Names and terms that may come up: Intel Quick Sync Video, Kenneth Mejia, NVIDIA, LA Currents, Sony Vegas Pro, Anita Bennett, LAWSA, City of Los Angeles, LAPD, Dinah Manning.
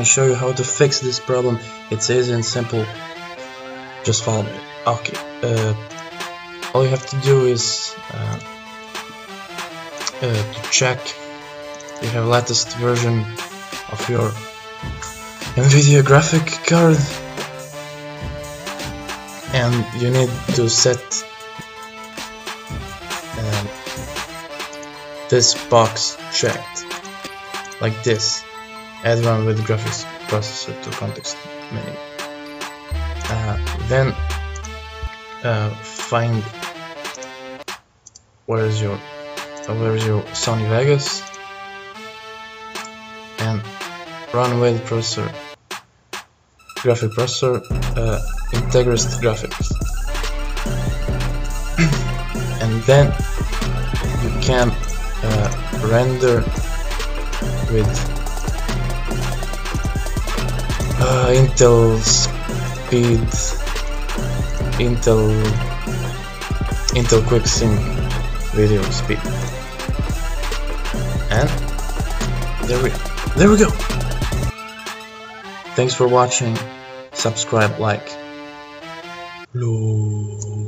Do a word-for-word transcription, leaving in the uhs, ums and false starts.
gonna show you how to fix this problem. It's easy and simple, just follow me. Okay, uh, all you have to do is uh, uh, to check you have latest version of your NVIDIA graphic card, and you need to set um, this box checked like this: add one with graphics processor to context menu. Uh, then uh, find where is your uh, where is your Sony Vegas and run with processor graphic processor uh, Integris graphics, and then you can uh, render with Uh, Intel Speed, Intel, Intel Quick Sync Video Speed, and there we, there we go. Thanks for watching. Subscribe, like. Hello.